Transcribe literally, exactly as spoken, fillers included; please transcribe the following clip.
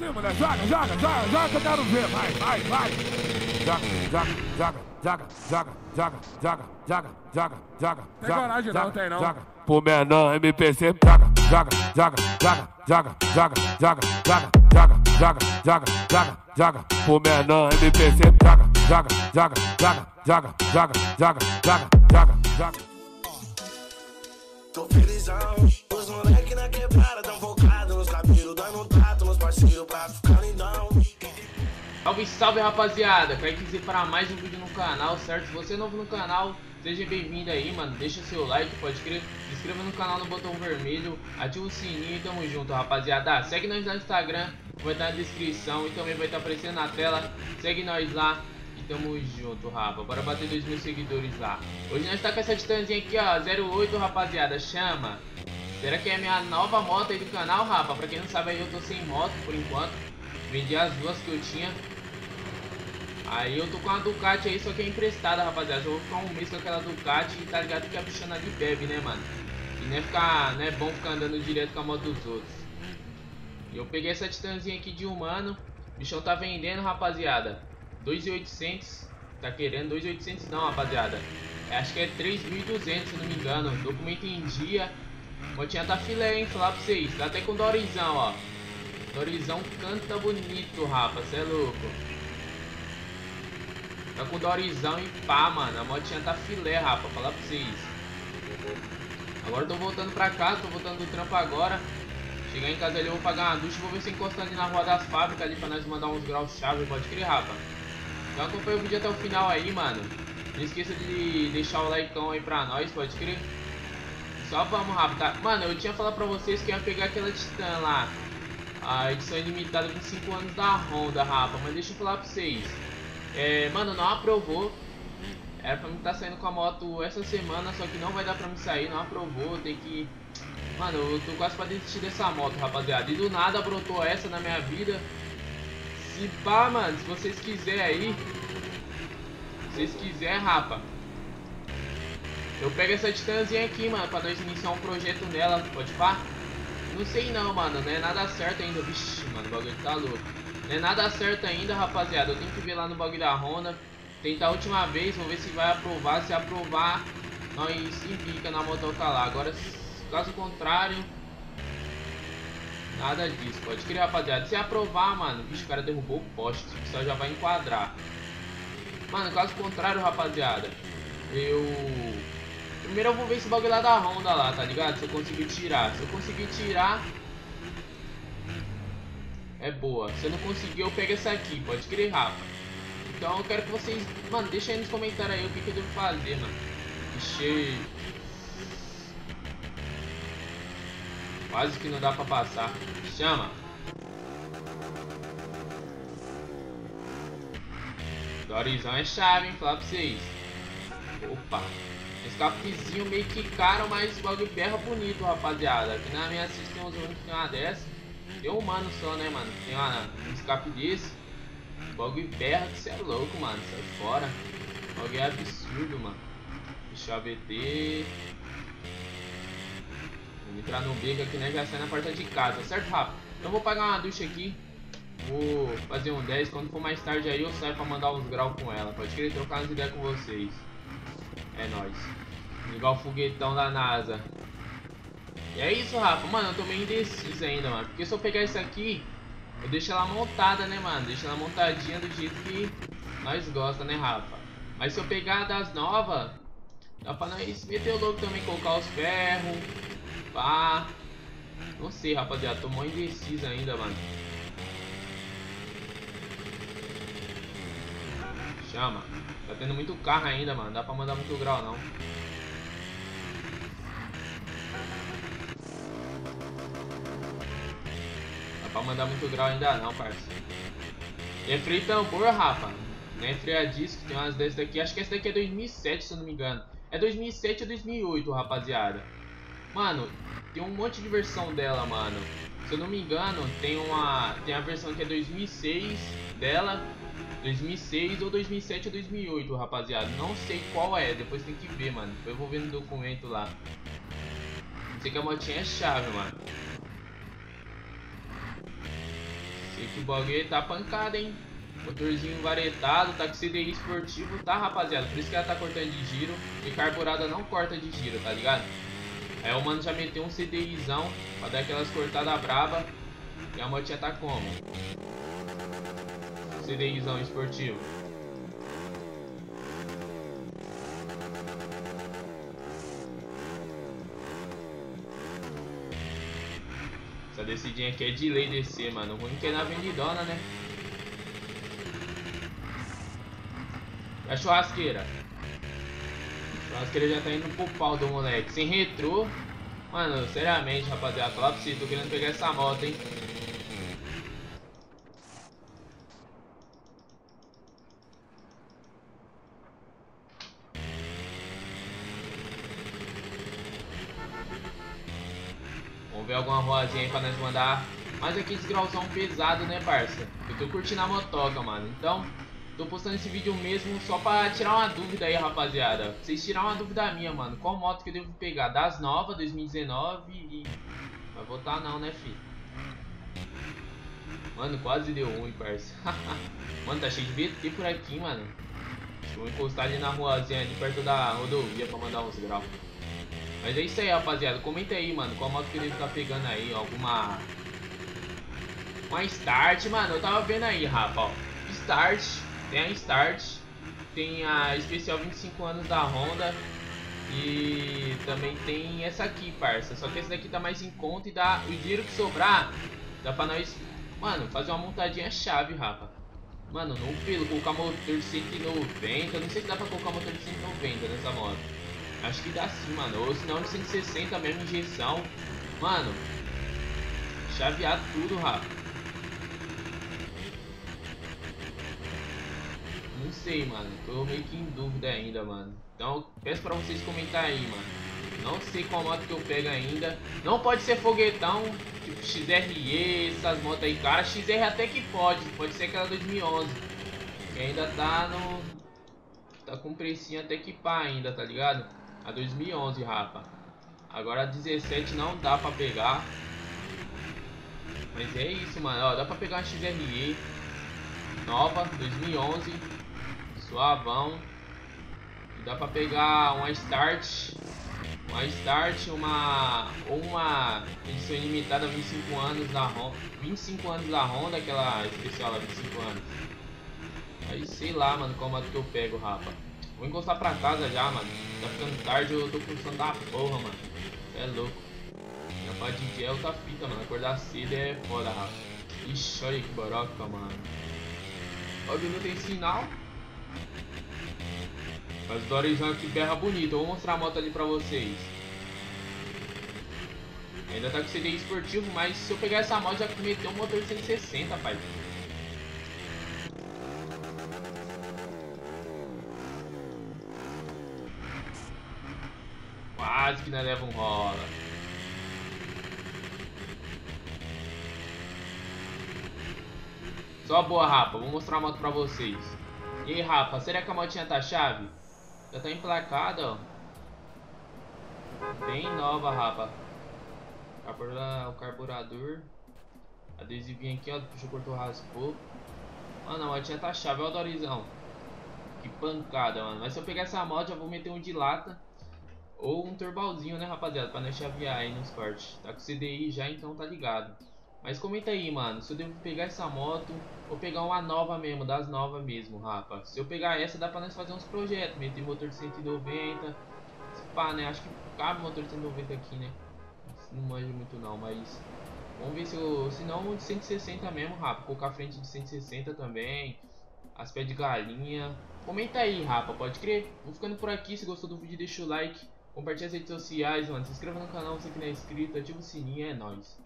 cima, mulher. Joga, joga, joga, joga que eu quero ver. Vai, vai, vai. Joga, joga, joga, joga, joga, joga, joga, joga, joga, joga. Tem coragem não, tem não. Pro menor M P C, joga, joga, joga, joga, joga, joga, joga, joga, joga, joga, joga, joga, joga. Pro menor M P C, joga, joga, joga, joga, joga, joga, joga, joga, joga, joga. Tô felizão, os moleque na quebrada tão focado nos cabelos, dando um tato nos parceiros pra ficar lindão. Salve, salve rapaziada, Kaiquezinho para mais um vídeo no canal, certo? Se você é novo no canal, seja bem-vindo aí, mano, deixa seu like, pode crer, se inscreva no canal no botão vermelho, ativa o sininho e tamo junto, rapaziada. Segue nós no Instagram, vai estar na descrição e também vai estar aparecendo na tela, segue nós lá. Tamo junto, rapa. Bora bater dois mil seguidores lá. Hoje nós tá com essa distância aqui, ó. zero oito, rapaziada. Chama. Será que é a minha nova moto aí do canal, rapa? Pra quem não sabe, aí eu tô sem moto por enquanto. Vendi as duas que eu tinha. Aí eu tô com a Ducati aí, só que é emprestada, rapaziada. Eu vou ficar um mês com aquela Ducati e tá ligado que a bichana ali bebe, né, mano? E não é, ficar, não é bom ficar andando direto com a moto dos outros. E eu peguei essa distância aqui de humano. O bichão tá vendendo, rapaziada. dois mil e oitocentos, tá querendo dois mil e oitocentos não, rapaziada. Acho que é três mil e duzentos, se não me engano. Documento em dia. Motinha tá filé, hein, falar pra vocês. Tá até com Dorizão, ó. Dorizão canta bonito, rapaz. Cê é louco. Tá com Dorizão e pá, mano. A motinha tá filé, rapaz. Falar pra vocês. Agora eu tô voltando pra casa. Tô voltando do trampo agora. Chegar em casa ali eu vou pagar uma ducha. Vou ver se encosta ali na rua das fábricas ali pra nós mandar uns graus chave. Pode crer, rapaz. Então acompanha o vídeo até o final aí, mano. Não esqueça de deixar o likeão aí pra nós, pode crer. Só vamos rápido, tá? Mano, eu tinha falado pra vocês que ia pegar aquela Titan lá. A edição ilimitada vinte e cinco anos da Honda, rapa. Mas deixa eu falar pra vocês. É, mano, não aprovou. Era pra mim estar saindo com a moto essa semana, só que não vai dar pra mim sair, não aprovou. Tem que... Mano, eu tô quase pra desistir dessa moto, rapaziada. E do nada brotou essa na minha vida. E pá, mano, se vocês quiserem aí, se vocês quiserem, rapa, eu pego essa Titanzinha aqui, mano, pra nós iniciar um projeto nela, pode pá? Não sei não, mano, não é nada certo ainda. Vixe, mano, o bagulho tá louco. Não é nada certo ainda, rapaziada. Eu tenho que ver lá no bagulho da Honda. Tentar a última vez, vou ver se vai aprovar. Se aprovar, nós se pica na motoca lá. Agora, caso contrário, nada disso, pode crer, rapaziada. Se aprovar, mano, bicho, o cara derrubou o poste. O pessoal já vai enquadrar. Mano, caso contrário, rapaziada, eu... primeiro eu vou ver esse bagulho lá da Honda lá, tá ligado? Se eu conseguir tirar. Se eu conseguir tirar, é boa. Se eu não conseguir, eu pego essa aqui, pode crer, rapa. Então eu quero que vocês... Mano, deixa aí nos comentários aí o que, que eu devo fazer, mano. Deixei... Quase que não dá pra passar. Chama. Dorizão é chave, hein? Falar pra vocês. Opa. Escapezinho meio que caro, mas o bagulho berra bonito, rapaziada. Aqui na minha assistência tem uns anos que tem uma dessa. Tem um mano só, né, mano? Tem uma, um escape desse. O bagulho berra que você é louco, mano. Sai fora. O bagulho é absurdo, mano. Deixa eu abeter. Vou entrar no beco aqui, né? Já sai na porta de casa, certo, rapa? Então vou pagar uma ducha aqui. Vou fazer um dez. Quando for mais tarde aí eu saio pra mandar uns graus com ela. Pode querer trocar umas ideias com vocês. É nóis. Ligar o foguetão da NASA. E é isso, rapa. Mano, eu tô meio indeciso ainda, mano. Porque se eu pegar isso aqui, eu deixo ela montada, né, mano? Deixo ela montadinha do jeito que nós gosta, né, rapa? Mas se eu pegar das novas, dá pra nós meter o louco também, colocar os ferros. Pá. Não sei, rapaziada, tô mó indeciso ainda, mano. Chama. Tá tendo muito carro ainda, mano. Não dá pra mandar muito grau, não. Dá pra mandar muito grau ainda não, parceiro. É freio tambor, rapa. Não é freio a disco, tem umas dessas daqui. Acho que essa daqui é dois mil e sete, se eu não me engano. É dois mil e sete ou dois mil e oito, rapaziada. Mano, tem um monte de versão dela, mano. Se eu não me engano, tem uma tem a versão que é dois mil e seis dela, dois mil e seis ou dois mil e sete ou dois mil e oito, rapaziada. Não sei qual é, depois tem que ver, mano. Eu vou ver no documento lá. Sei que a motinha é chave, mano. Sei que o bagulho tá pancada, hein? Motorzinho varetado, tá com C D I esportivo, tá, rapaziada? Por isso que ela tá cortando de giro. E carburada não corta de giro, tá ligado? Aí o mano já meteu um CDIzão pra dar aquelas cortadas braba. E a motinha tá como? CDIzão esportivo. Essa descidinha aqui é de lei descer, mano. O ruim que é na avenidona, né? A churrasqueira. A churrasqueira já tá indo pro pau do moleque. Sem retrô. Mano, seriamente, rapaziada. Fala pra você, tô querendo pegar essa moto, hein? Vamos ver alguma ruazinha aí pra nós mandar. Mas aqui esse grauzão pesado, né, parça? Eu tô curtindo a motoca, mano. Então, tô postando esse vídeo mesmo só pra tirar uma dúvida aí, rapaziada. Vocês tiraram uma dúvida minha, mano. Qual moto que eu devo pegar? Das novas, dois mil e dezenove e... Vai voltar não, né, filho? Mano, quase deu ruim, parça. Mano, tá cheio de B T por aqui, mano. Acho que eu vou encostar ali na ruazinha ali perto da rodovia pra mandar uns graus. Mas é isso aí, rapaziada. Comenta aí, mano, qual moto que ele tá pegando aí. Alguma... Uma Start, mano. Eu tava vendo aí, Rafa, ó. Start. Tem a Start. Tem a especial vinte e cinco anos da Honda. E também tem essa aqui, parça. Só que essa daqui tá mais em conta e dá... O dinheiro que sobrar, dá pra nós... Mano, fazer uma montadinha chave, Rafa. Mano, não pelo colocar motor de cento e noventa. Eu não sei se dá pra colocar motor de cento e noventa nessa moto. Acho que dá sim, mano. Ou se não, cento e sessenta mesmo, injeção. Mano, chavear tudo, rápido. Não sei, mano. Tô meio que em dúvida ainda, mano. Então, peço pra vocês comentar aí, mano. Não sei qual moto que eu pego ainda. Não pode ser foguetão, tipo X R E, essas motos aí, cara. X R até que pode. Pode ser aquela dois mil e onze. Que ainda tá no... Tá com precinho até que pá ainda, tá ligado? A dois mil e onze, rapa. Agora a dezessete não dá pra pegar. Mas é isso, mano. Ó, dá pra pegar a X R E nova, dois mil e onze. Suavão. E dá pra pegar uma Start. Uma Start, uma... Ou uma edição limitada vinte e cinco anos da Honda. vinte e cinco anos da Honda, aquela especial lá, vinte e cinco anos. Aí sei lá, mano, qual moto que eu pego, rapa. Vou encostar pra casa já, mano. Tá ficando tarde, eu tô com sono da porra, mano. É louco. Minha padinha é outra fita, mano. Acordar cedo é foda, rapaz. Ixi, olha que boroca, mano. Óbvio, não tem sinal. Mas o Dorizão aqui berra bonito. Eu vou mostrar a moto ali pra vocês. Ainda tá com C D esportivo, mas se eu pegar essa moto já meteu um motor de cento e sessenta, pai. Quase que nós leva um rola. Só boa, rapa. Vou mostrar a moto pra vocês. E aí, rapa, será que a motinha tá chave? Já tá emplacada, ó. Bem nova, rapa. O carburador. Adesivinho aqui, ó. Puxa, cortou, raspou. Mano, a motinha tá chave. Olha o Dorizão. Que pancada, mano. Mas se eu pegar essa moto, já vou meter um de lata. Ou um turbalzinho, né, rapaziada, pra não chavear aí nos cortes. Tá com C D I já, então tá ligado. Mas comenta aí, mano, se eu devo pegar essa moto ou pegar uma nova mesmo, das novas mesmo, rapa. Se eu pegar essa, dá pra nós fazer uns projetos. Meter motor de cento e noventa. Pá, né, acho que cabe motor de cento e noventa aqui, né. Não manjo muito não, mas... Vamos ver se eu... Se não, de cento e sessenta mesmo, rapa. Colocar a frente de cento e sessenta também. As pés de galinha. Comenta aí, rapa, pode crer? Vou ficando por aqui, se gostou do vídeo deixa o like. Compartilha as redes sociais, mano. Se inscreva no canal se você que não é inscrito. Ativa o sininho, é nóis.